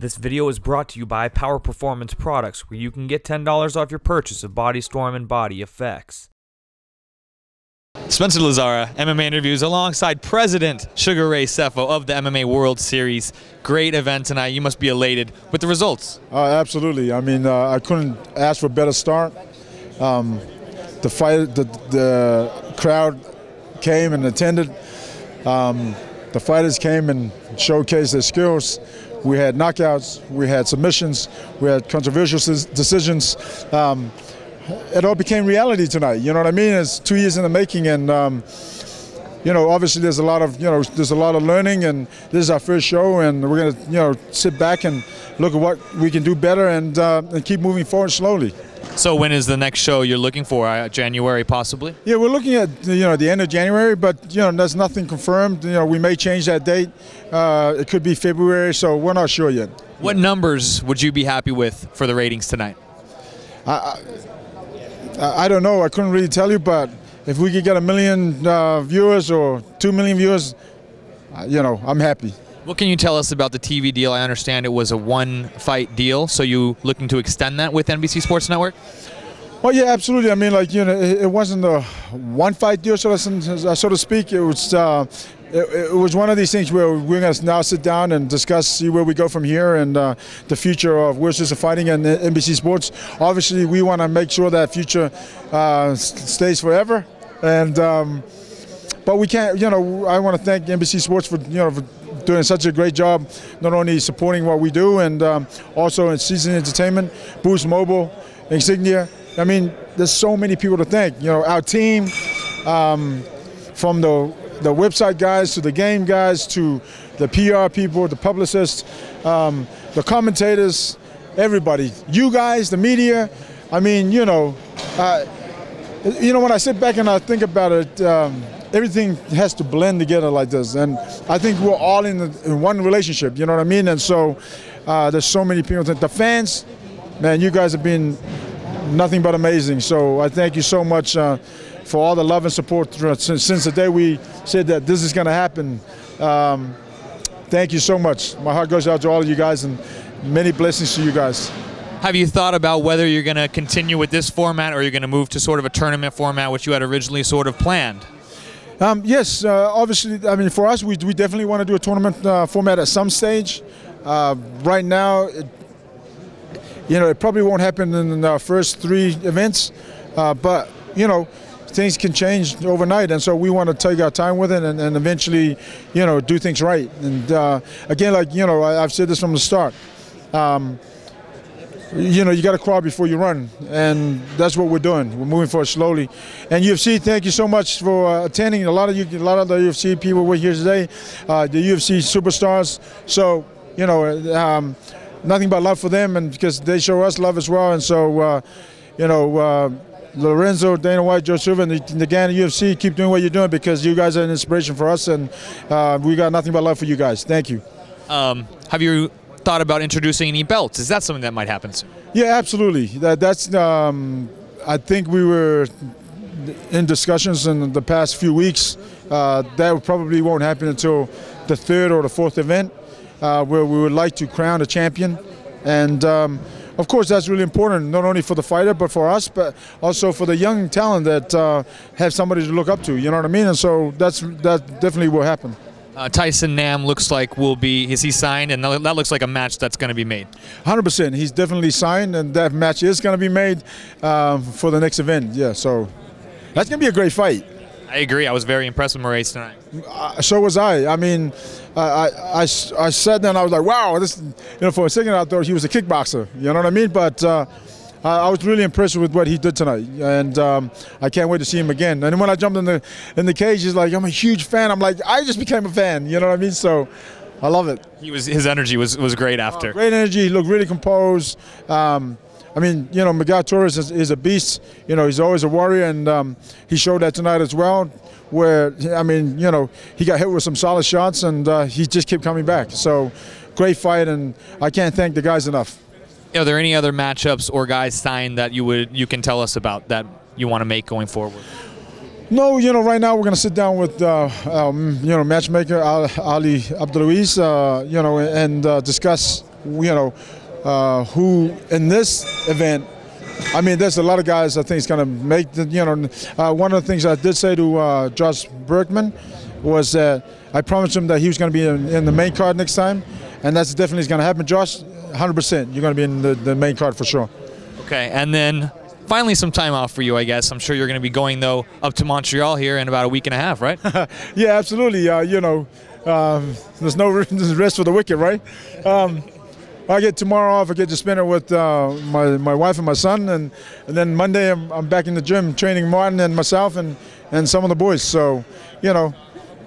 This video is brought to you by Power Performance Products, where you can get $10 off your purchase of Body Storm and Body Effects. Spencer Lazara, MMA interviews alongside President Sugar Ray Sefo of the MMA World Series. Great event tonight. You must be elated with the results. Absolutely. I mean, I couldn't ask for a better start. The crowd came and attended. The fighters came and showcased their skills. We had knockouts, we had submissions, we had controversial decisions. It all became reality tonight. You know what I mean? It's 2 years in the making, and you know, obviously, there's a lot of learning, and this is our first show, and we're gonna sit back and look at what we can do better, and keep moving forward slowly. So when is the next show you're looking for? January, possibly? Yeah, we're looking at the end of January, but there's nothing confirmed. We may change that date. It could be February, so we're not sure yet. What numbers would you be happy with for the ratings tonight? I don't know. I couldn't really tell you, but if we could get 1 million viewers or 2 million viewers, I'm happy. What can you tell us about the TV deal? I understand it was a one-fight deal, so you looking to extend that with NBC Sports Network? Well, yeah, absolutely. I mean, like, it wasn't a one-fight deal, so to speak. It was one of these things where we're going to now sit down and discuss, see where we go from here, and the future of World Series of Fighting and NBC Sports. Obviously, we want to make sure that future stays forever, and but we can't. I want to thank NBC Sports for for doing such a great job, not only supporting what we do, and also in season entertainment, Boost Mobile, Insignia. I mean, there's so many people to thank. Our team, from the website guys to the game guys to the PR people, the publicists, the commentators, everybody. You guys, the media. I mean, when I sit back and I think about it. Everything has to blend together like this, and I think we're all in one relationship, you know what I mean? And so there's so many people. The fans, man, you guys have been nothing but amazing, so I thank you so much for all the love and support since the day we said that this is going to happen. Thank you so much. My heart goes out to all of you guys, and many blessings to you guys. Have you thought about whether you're going to continue with this format, or you're going to move to sort of a tournament format, which you had originally sort of planned? Yes, obviously, I mean, for us, we definitely want to do a tournament format at some stage. Right now, it probably won't happen in our first 3 events, but, things can change overnight, and so we want to take our time with it and eventually, do things right. And again, like, I've said this from the start, you got to crawl before you run, and that's what we're doing. We're moving forward slowly. And UFC, thank you so much for attending. A lot of the UFC people were here today, the UFC superstars. So nothing but love for them, and because they show us love as well. And so Lorenzo, Dana White, Joe Silva, and the gang of UFC, keep doing what you're doing, because you guys are an inspiration for us, and we got nothing but love for you guys. Thank you. Have you thought about introducing any belts? Is that something that might happen soon? Yeah, absolutely. That's I think we were in discussions in the past few weeks. That probably won't happen until the 3rd or the 4th event, where we would like to crown a champion. And of course, that's really important, not only for the fighter, but for us, but also for the young talent that have somebody to look up to, you know what I mean? And so that definitely will happen. Tyson Nam looks like is he signed? And that looks like a match that's going to be made. 100%. He's definitely signed, and that match is going to be made for the next event. Yeah, so that's going to be a great fight. I agree. I was very impressed with Moraes tonight. So was I. I mean, I sat there and I was like, wow, this, for a second I thought he was a kickboxer. You know what I mean? But I was really impressed with what he did tonight, and I can't wait to see him again. And when I jumped in the cage, he's like, I'm a huge fan. I'm like, I just became a fan, you know what I mean? So I love it. His energy was great after. Great energy, he looked really composed. I mean, Miguel Torres is a beast. He's always a warrior, and he showed that tonight as well, where, I mean, he got hit with some solid shots, and he just kept coming back. So great fight, and I can't thank the guys enough. Are there any other matchups or guys signed that you can tell us about that you want to make going forward? No, right now we're going to sit down with matchmaker Ali, and discuss who in this event, I mean, there's a lot of guys I think is going to make the, one of the things I did say to Josh Berkman was that I promised him that he was going to be in the main card next time, and that's definitely going to happen. Josh, 100%, you're going to be in the main card for sure. Okay, and then finally some time off for you, I guess. I'm sure you're going to be going, though, up to Montreal here in about a week and a half, right? Yeah, absolutely. There's no rest for the wicked, right? I get tomorrow off. I get to spend it with my wife and my son, and then Monday I'm back in the gym training Martin and myself and some of the boys. So,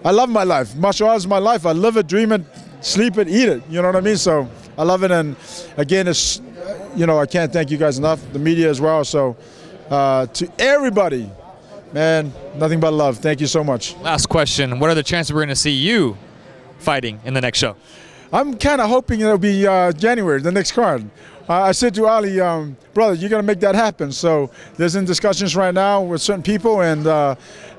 I love my life. Martial arts is my life. I live it, dream it, sleep it, eat it. You know what I mean? So I love it. And again, it's, I can't thank you guys enough. The media as well. So to everybody, man, nothing but love. Thank you so much. Last question: what are the chances we're going to see you fighting in the next show? I'm kind of hoping it'll be January, the next card. I said to Ali, brother, you're going to make that happen. So there's in discussions right now with certain people, and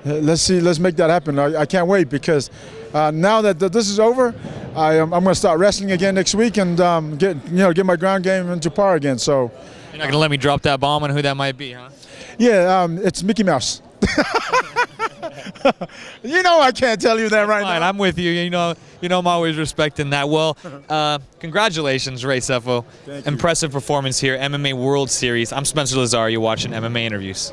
let's make that happen. I can't wait, because now that this is over, I'm going to start wrestling again next week and get my ground game into par again. So you're not going to let me drop that bomb on who that might be, huh? Yeah, it's Mickey Mouse. I can't tell you that right now. I'm with you. I'm always respecting that. Well, congratulations, Ray Sefo. Impressive performance here, MMA World Series. I'm Spencer Lazara. You're watching MMA Interviews.